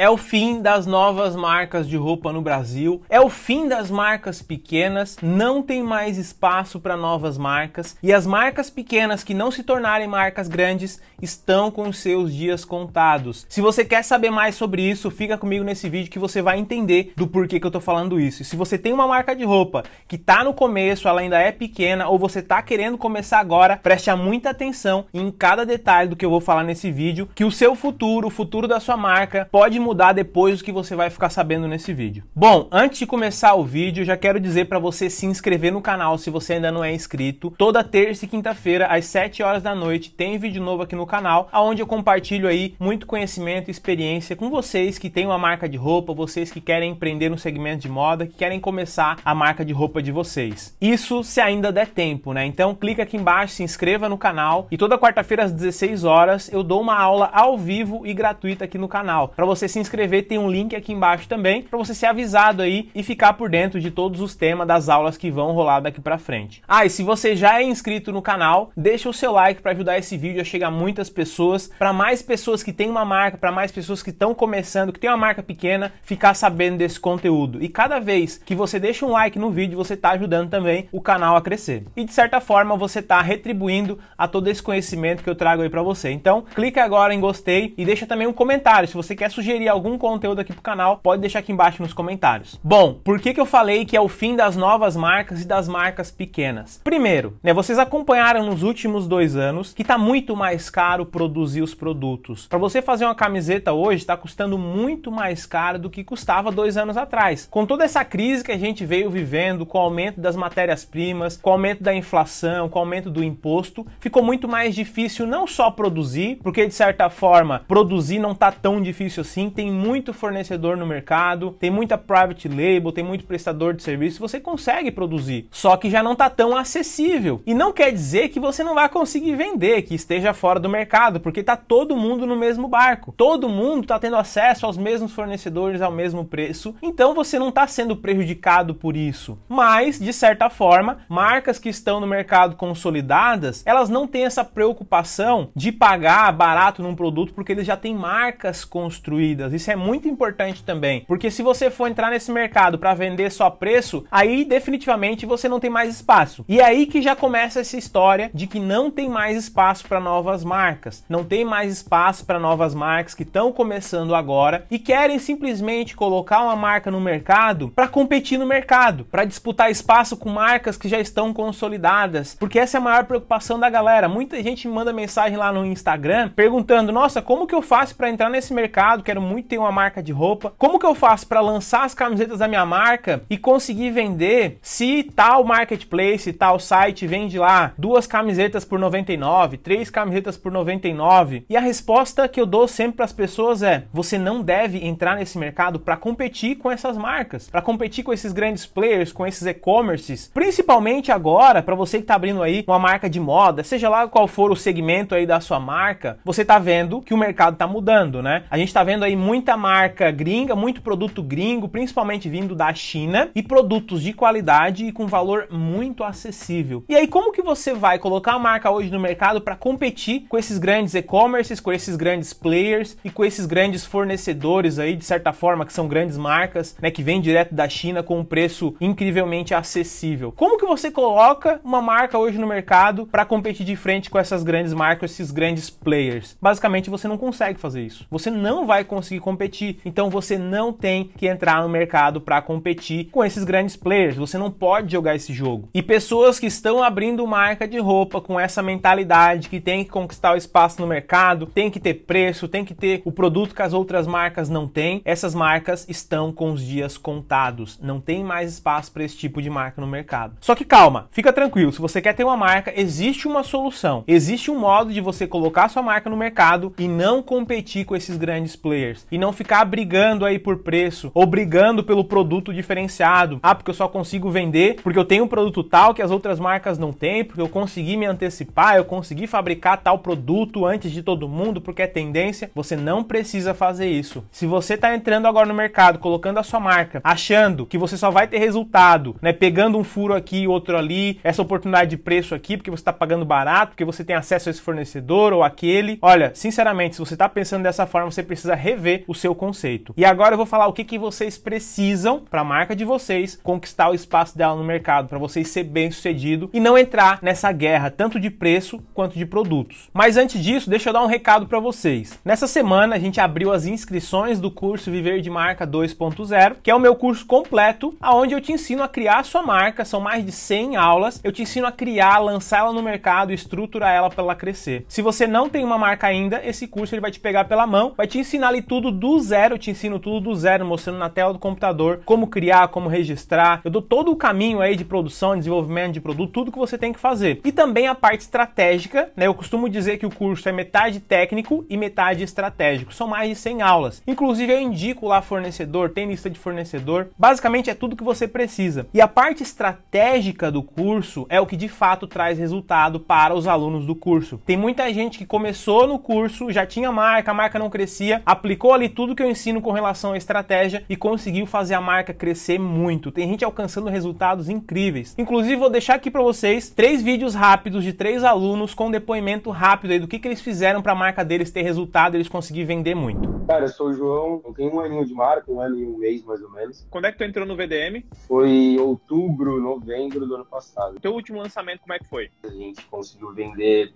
É o fim das novas marcas de roupa no Brasil, é o fim das marcas pequenas, não tem mais espaço para novas marcas e as marcas pequenas que não se tornarem marcas grandes estão com seus dias contados. Se você quer saber mais sobre isso, fica comigo nesse vídeo que você vai entender do porquê que eu tô falando isso. E se você tem uma marca de roupa que tá no começo, ela ainda é pequena ou você tá querendo começar agora, preste muita atenção em cada detalhe do que eu vou falar nesse vídeo, que o seu futuro, o futuro da sua marca pode mudar depois do que você vai ficar sabendo nesse vídeo. Bom, antes de começar o vídeo, eu já quero dizer para você se inscrever no canal se você ainda não é inscrito. Toda terça e quinta-feira, às 7 horas da noite, tem vídeo novo aqui no canal, onde eu compartilho aí muito conhecimento e experiência com vocês que têm uma marca de roupa, vocês que querem empreender no segmento de moda, que querem começar a marca de roupa de vocês. Isso se ainda der tempo, né? Então clica aqui embaixo, se inscreva no canal e toda quarta-feira às 16 horas eu dou uma aula ao vivo e gratuita aqui no canal. Para você se inscrever, tem um link aqui embaixo também para você ser avisado aí e ficar por dentro de todos os temas das aulas que vão rolar daqui para frente. Ah, e se você já é inscrito no canal, deixa o seu like para ajudar esse vídeo a chegar a muitas pessoas, para mais pessoas que têm uma marca, para mais pessoas que estão começando, que tem uma marca pequena, ficar sabendo desse conteúdo. E cada vez que você deixa um like no vídeo, você está ajudando também o canal a crescer. E de certa forma, você está retribuindo a todo esse conhecimento que eu trago aí para você. Então, clica agora em gostei e deixa também um comentário se você quer sugerir algum conteúdo aqui pro canal, pode deixar aqui embaixo nos comentários. Bom, por que eu falei que é o fim das novas marcas e das marcas pequenas? Primeiro, né, vocês acompanharam nos últimos 2 anos que tá muito mais caro produzir os produtos. Para você fazer uma camiseta hoje tá custando muito mais caro do que custava 2 anos atrás. Com toda essa crise que a gente veio vivendo, com o aumento das matérias-primas, com o aumento da inflação, com o aumento do imposto, ficou muito mais difícil não só produzir, porque de certa forma produzir não tá tão difícil assim, tem muito fornecedor no mercado, tem muita private label, tem muito prestador de serviço, você consegue produzir, só que já não tá tão acessível. E não quer dizer que você não vai conseguir vender, que esteja fora do mercado, porque tá todo mundo no mesmo barco, todo mundo tá tendo acesso aos mesmos fornecedores ao mesmo preço, então você não tá sendo prejudicado por isso. Mas, de certa forma, marcas que estão no mercado consolidadas, elas não têm essa preocupação de pagar barato num produto, porque eles já têm marcas construídas. Isso é muito importante também, porque se você for entrar nesse mercado para vender só preço, aí definitivamente você não tem mais espaço. E aí que já começa essa história de que não tem mais espaço para novas marcas, não tem mais espaço para novas marcas que estão começando agora e querem simplesmente colocar uma marca no mercado para competir no mercado, para disputar espaço com marcas que já estão consolidadas, porque essa é a maior preocupação da galera. Muita gente manda mensagem lá no Instagram perguntando: nossa, como que eu faço para entrar nesse mercado? Quero muito ter uma marca de roupa. Como que eu faço para lançar as camisetas da minha marca e conseguir vender se tal marketplace, tal site vende lá 2 camisetas por 99, 3 camisetas por 99? E a resposta que eu dou sempre para as pessoas é: você não deve entrar nesse mercado para competir com essas marcas, para competir com esses grandes players, com esses e-commerces, principalmente agora. Para você que está abrindo aí uma marca de moda, seja lá qual for o segmento aí da sua marca, você tá vendo que o mercado tá mudando, né? A gente tá vendo aí muita marca gringa, muito produto gringo, principalmente vindo da China, e produtos de qualidade e com valor muito acessível. E aí, como que você vai colocar a marca hoje no mercado para competir com esses grandes e-commerces, com esses grandes players e com esses grandes fornecedores aí, de certa forma, que são grandes marcas, né, que vêm direto da China com um preço incrivelmente acessível? Como que você coloca uma marca hoje no mercado para competir de frente com essas grandes marcas, esses grandes players? Basicamente, você não consegue fazer isso. Você não vai conseguir competir. Então, você não tem que entrar no mercado para competir com esses grandes players. Você não pode jogar esse jogo. E pessoas que estão abrindo marca de roupa com essa mentalidade que tem que conquistar o espaço no mercado, tem que ter preço, tem que ter o produto que as outras marcas não têm, essas marcas estão com os dias contados. Não tem mais espaço para esse tipo de marca no mercado. Só que calma, fica tranquilo. Se você quer ter uma marca, existe uma solução. Existe um modo de você colocar sua marca no mercado e não competir com esses grandes players e não ficar brigando aí por preço ou brigando pelo produto diferenciado. Ah, porque eu só consigo vender porque eu tenho um produto tal que as outras marcas não têm, porque eu consegui me antecipar, eu consegui fabricar tal produto antes de todo mundo porque é tendência. Você não precisa fazer isso. Se você tá entrando agora no mercado, colocando a sua marca, achando que você só vai ter resultado, né, pegando um furo aqui, outro ali, essa oportunidade de preço aqui porque você tá pagando barato, porque você tem acesso a esse fornecedor ou aquele. Olha, sinceramente, se você tá pensando dessa forma, você precisa rever desenvolver o seu conceito. E agora eu vou falar o que vocês precisam para a marca de vocês conquistar o espaço dela no mercado, para vocês ser bem-sucedido e não entrar nessa guerra tanto de preço quanto de produtos. Mas antes disso, deixa eu dar um recado para vocês. Nessa semana a gente abriu as inscrições do curso Viver de Marca 2.0, que é o meu curso completo, aonde eu te ensino a criar a sua marca. São mais de 100 aulas. Eu te ensino a criar, lançar ela no mercado e estruturar ela para ela crescer. Se você não tem uma marca ainda, esse curso ele vai te pegar pela mão, vai te ensinar ali tudo do zero. Eu te ensino tudo do zero, mostrando na tela do computador como criar, como registrar. Eu dou todo o caminho aí de produção, desenvolvimento de produto, tudo que você tem que fazer. E também a parte estratégica, né? Eu costumo dizer que o curso é metade técnico e metade estratégico. São mais de 100 aulas. Inclusive eu indico lá fornecedor, tem lista de fornecedor. Basicamente é tudo que você precisa. E a parte estratégica do curso é o que de fato traz resultado para os alunos do curso. Tem muita gente que começou no curso, já tinha marca, a marca não crescia, aplicou ali tudo que eu ensino com relação à estratégia e conseguiu fazer a marca crescer muito. Tem gente alcançando resultados incríveis. Inclusive vou deixar aqui para vocês 3 vídeos rápidos de 3 alunos com depoimento rápido aí do que eles fizeram para a marca deles ter resultado e eles conseguirem vender muito. Cara, eu sou o João, eu tenho um aninho de marca, um ano e um mês mais ou menos. Quando é que tu entrou no VDM? Foi outubro, novembro do ano passado. O teu último lançamento, como é que foi? A gente conseguiu vender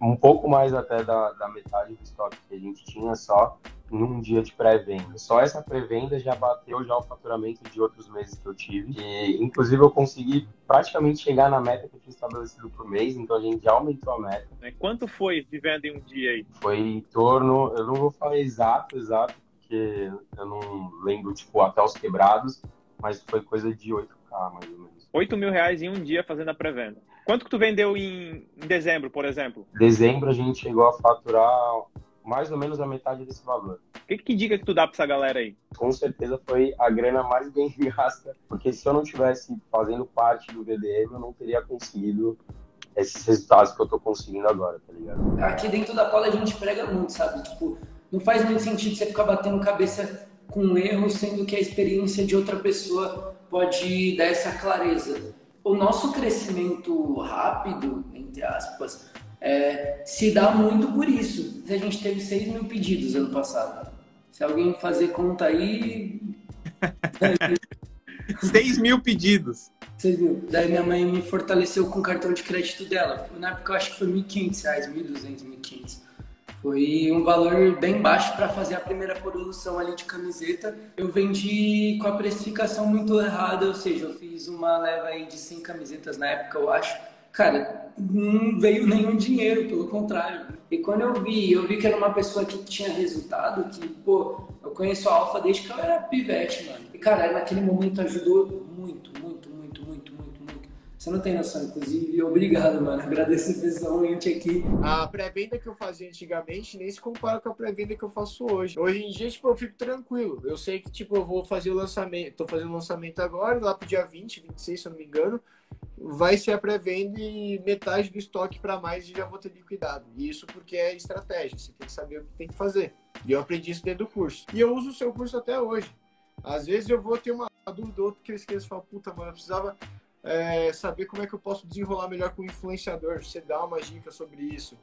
um pouco mais até da metade do estoque que a gente tinha só num dia de pré-venda. Só essa pré-venda já bateu já o faturamento de outros meses que eu tive. E, inclusive, eu consegui praticamente chegar na meta que eu tinha estabelecido por mês, então a gente já aumentou a meta. E quanto foi de venda em um dia aí? Foi em torno, eu não vou falar exato, porque eu não lembro, tipo, até os quebrados, mas foi coisa de 8K, mais ou menos. 8 mil reais em um dia fazendo a pré-venda. Quanto que tu vendeu em dezembro, por exemplo? Dezembro a gente chegou a faturar mais ou menos a metade desse valor. Que dica que tu dá pra essa galera aí? Com certeza foi a grana mais bem gasta, porque se eu não tivesse fazendo parte do VDM, eu não teria conseguido esses resultados que eu tô conseguindo agora, tá ligado? Aqui dentro da cola a gente prega muito, sabe? Tipo, não faz muito sentido você ficar batendo cabeça com um erro, sendo que a experiência de outra pessoa pode dar essa clareza. O nosso crescimento rápido, entre aspas, se dá muito por isso. A gente teve 6 mil pedidos ano passado. Se alguém fazer conta aí... 6 mil pedidos. 6 mil. Daí minha mãe me fortaleceu com o cartão de crédito dela. Na época eu acho que foi R$1.500, R$1.200, R$1.500. Foi um valor bem baixo para fazer a primeira produção ali de camiseta. Eu vendi com a precificação muito errada, ou seja, eu fiz uma leva aí de 100 camisetas na época, eu acho. Cara, não veio nenhum dinheiro, pelo contrário. E quando eu vi que era uma pessoa que tinha resultado, que, pô, eu conheço a Alfa desde que eu era pivete, mano. E, cara, naquele momento ajudou muito. Você não tem noção, inclusive, obrigado, mano. Agradeço pessoalmente aqui. A pré-venda que eu fazia antigamente nem se compara com a pré-venda que eu faço hoje. Hoje em dia, tipo, eu fico tranquilo. Eu sei que, tipo, eu vou fazer o lançamento. Tô fazendo o lançamento agora, lá pro dia 20, 26, se eu não me engano. Vai ser a pré-venda e metade do estoque para mais e já vou ter liquidado. E isso porque é estratégia. Você tem que saber o que tem que fazer. E eu aprendi isso dentro do curso. E eu uso o seu curso até hoje. Às vezes eu vou ter uma dúvida ou outra que eu esqueço. Eu falo, puta, mano, eu precisava... saber como é que eu posso desenrolar melhor com o influenciador, você dá uma dica sobre isso.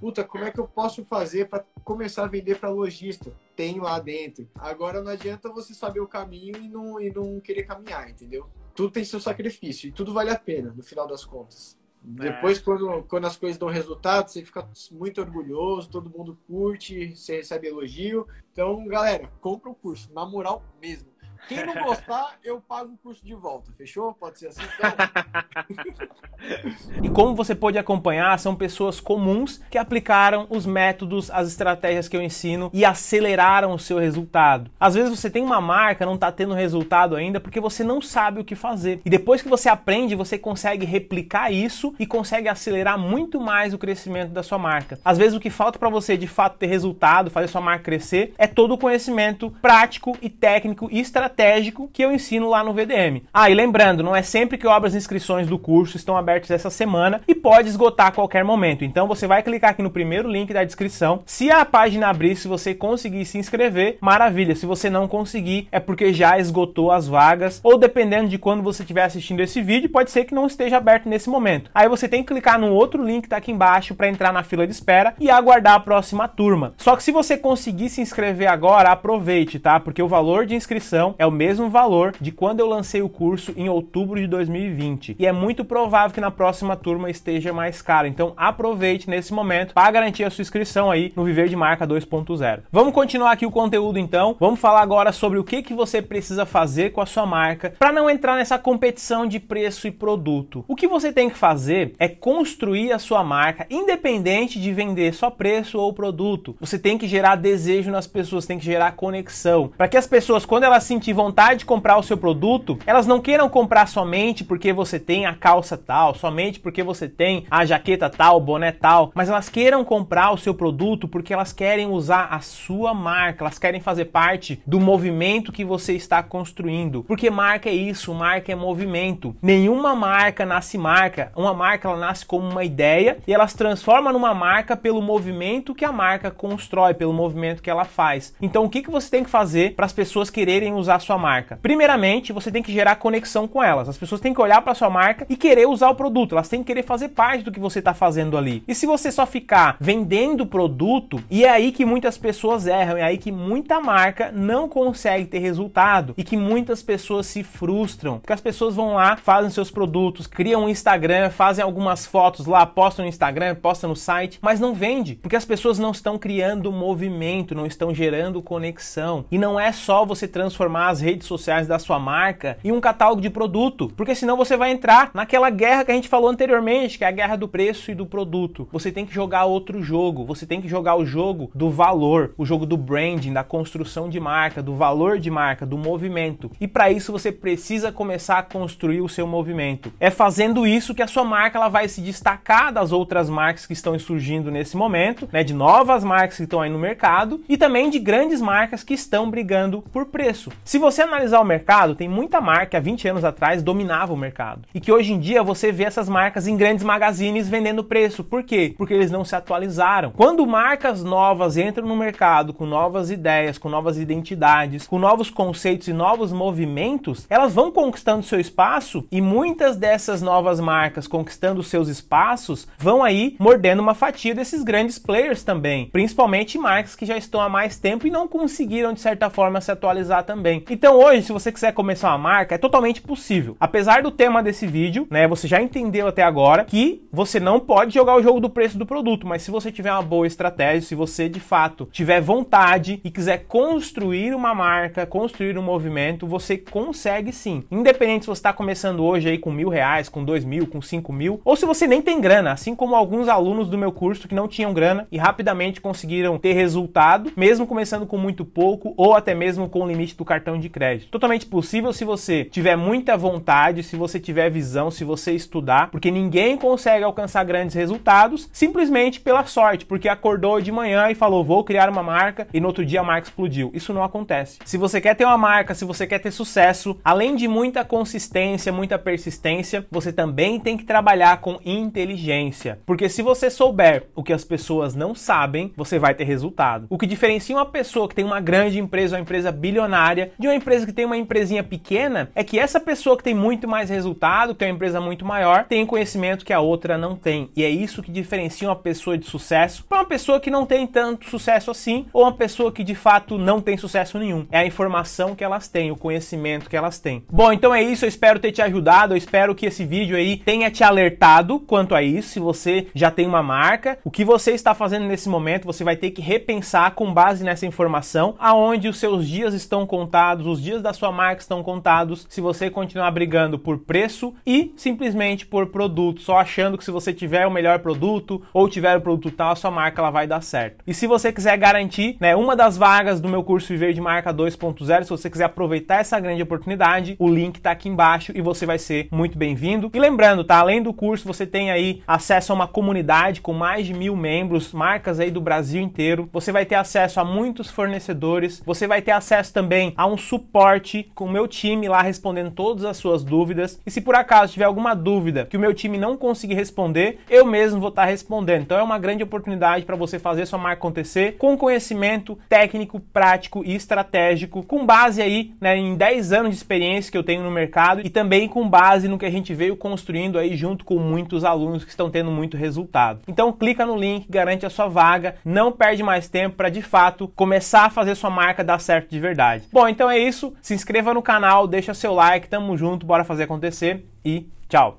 Puta, como é que eu posso fazer para começar a vender para lojista? Tem lá dentro. Agora não adianta você saber o caminho e não querer caminhar, entendeu? Tudo tem seu sacrifício e tudo vale a pena no final das contas. Depois, quando as coisas dão resultado, você fica muito orgulhoso, todo mundo curte, você recebe elogio. Então, galera, compra o curso, na moral mesmo. Quem não gostar, eu pago o curso de volta, fechou? Pode ser assim, então. E como você pode acompanhar, são pessoas comuns que aplicaram os métodos, as estratégias que eu ensino e aceleraram o seu resultado. Às vezes você tem uma marca, não está tendo resultado ainda porque você não sabe o que fazer. E depois que você aprende, você consegue replicar isso e consegue acelerar muito mais o crescimento da sua marca. Às vezes o que falta para você de fato ter resultado, fazer sua marca crescer, é todo o conhecimento prático e técnico e estratégico estratégico que eu ensino lá no VDM. Ah, e lembrando, não é sempre que eu abro as inscrições do curso, estão abertas essa semana e pode esgotar a qualquer momento. Então você vai clicar aqui no primeiro link da descrição. Se a página abrir, se você conseguir se inscrever, maravilha. Se você não conseguir, é porque já esgotou as vagas, ou dependendo de quando você estiver assistindo esse vídeo, pode ser que não esteja aberto nesse momento. Aí você tem que clicar no outro link que tá aqui embaixo para entrar na fila de espera e aguardar a próxima turma. Só que se você conseguir se inscrever agora, aproveite, tá? Porque o valor de inscrição é o mesmo valor de quando eu lancei o curso em outubro de 2020. E é muito provável que na próxima turma esteja mais caro. Então aproveite nesse momento para garantir a sua inscrição aí no Viver de Marca 2.0. Vamos continuar aqui o conteúdo então. Vamos falar agora sobre o que você precisa fazer com a sua marca para não entrar nessa competição de preço e produto. O que você tem que fazer é construir a sua marca, independente de vender só preço ou produto. Você tem que gerar desejo nas pessoas, tem que gerar conexão, para que as pessoas, quando elas sentir vontade de comprar o seu produto, elas não queiram comprar somente porque você tem a calça tal, somente porque você tem a jaqueta tal, o boné tal, mas elas queiram comprar o seu produto porque elas querem usar a sua marca, elas querem fazer parte do movimento que você está construindo, porque marca é isso, marca é movimento. Nenhuma marca nasce marca, uma marca ela nasce como uma ideia e ela se transforma numa marca pelo movimento que a marca constrói, pelo movimento que ela faz. Então o que você tem que fazer para as pessoas quererem usar a sua marca? Primeiramente, você tem que gerar conexão com elas. As pessoas têm que olhar para sua marca e querer usar o produto, elas têm que querer fazer parte do que você está fazendo ali. E se você só ficar vendendo produto, e é aí que muitas pessoas erram, é aí que muita marca não consegue ter resultado e que muitas pessoas se frustram, porque as pessoas vão lá, fazem seus produtos, criam um Instagram, fazem algumas fotos lá, postam no Instagram, postam no site, mas não vende, porque as pessoas não estão criando movimento, não estão gerando conexão. E não é só você transformar as redes sociais da sua marca em um catálogo de produto, porque senão você vai entrar naquela guerra que a gente falou anteriormente, que é a guerra do preço e do produto. Você tem que jogar outro jogo, você tem que jogar o jogo do valor, o jogo do branding, da construção de marca, do valor de marca, do movimento. E para isso você precisa começar a construir o seu movimento. É fazendo isso que a sua marca ela vai se destacar das outras marcas que estão surgindo nesse momento, né, de novas marcas que estão aí no mercado e também de grandes marcas que estão brigando por preço. Se você analisar o mercado, tem muita marca que há 20 anos atrás dominava o mercado e que hoje em dia você vê essas marcas em grandes magazines vendendo preço. Por quê? Porque eles não se atualizaram. Quando marcas novas entram no mercado com novas ideias, com novas identidades, com novos conceitos e novos movimentos, elas vão conquistando seu espaço e muitas dessas novas marcas conquistando seus espaços vão aí mordendo uma fatia desses grandes players também, principalmente marcas que já estão há mais tempo e não conseguiram de certa forma se atualizar também. Então hoje, se você quiser começar uma marca, é totalmente possível. Apesar do tema desse vídeo, né, você já entendeu até agora que você não pode jogar o jogo do preço do produto, mas se você tiver uma boa estratégia, se você de fato tiver vontade e quiser construir uma marca, construir um movimento, você consegue sim. Independente se você está começando hoje aí com R$1.000, com R$2.000, com R$5.000, ou se você nem tem grana, assim como alguns alunos do meu curso que não tinham grana e rapidamente conseguiram ter resultado, mesmo começando com muito pouco ou até mesmo com o limite do cartão de crédito. Totalmente possível se você tiver muita vontade, se você tiver visão, se você estudar, porque ninguém consegue alcançar grandes resultados simplesmente pela sorte, porque acordou de manhã e falou, vou criar uma marca e no outro dia a marca explodiu. Isso não acontece. Se você quer ter uma marca, se você quer ter sucesso, além de muita consistência, muita persistência, você também tem que trabalhar com inteligência, porque se você souber o que as pessoas não sabem, você vai ter resultado. O que diferencia uma pessoa que tem uma grande empresa, uma empresa bilionária, de uma empresa que tem uma empresinha pequena, é que essa pessoa que tem muito mais resultado, que tem uma empresa muito maior, tem conhecimento que a outra não tem. E é isso que diferencia uma pessoa de sucesso para uma pessoa que não tem tanto sucesso assim, ou uma pessoa que de fato não tem sucesso nenhum. É a informação que elas têm, o conhecimento que elas têm. Bom, então é isso, eu espero ter te ajudado, eu espero que esse vídeo aí tenha te alertado quanto a isso. Se você já tem uma marca, o que você está fazendo nesse momento, você vai ter que repensar com base nessa informação, aonde os seus dias estão contados, os dias da sua marca estão contados, se você continuar brigando por preço e simplesmente por produto, só achando que se você tiver o melhor produto ou tiver o produto tal, a sua marca ela vai dar certo. E se você quiser garantir, né, uma das vagas do meu curso Viver de Marca 2.0, se você quiser aproveitar essa grande oportunidade, o link está aqui embaixo e você vai ser muito bem-vindo. E lembrando, tá? Além do curso, você tem aí acesso a uma comunidade com mais de 1.000 membros, marcas aí do Brasil inteiro. Você vai ter acesso a muitos fornecedores, você vai ter acesso também a um um suporte com o meu time lá respondendo todas as suas dúvidas. E se por acaso tiver alguma dúvida que o meu time não conseguir responder, eu mesmo vou estar respondendo. Então é uma grande oportunidade para você fazer sua marca acontecer com conhecimento técnico, prático e estratégico, com base aí, né, em 10 anos de experiência que eu tenho no mercado e também com base no que a gente veio construindo aí junto com muitos alunos que estão tendo muito resultado. Então clica no link, garante a sua vaga, não perde mais tempo para de fato começar a fazer sua marca dar certo de verdade. Bom, então é isso, se inscreva no canal, deixa seu like, tamo junto, bora fazer acontecer e tchau!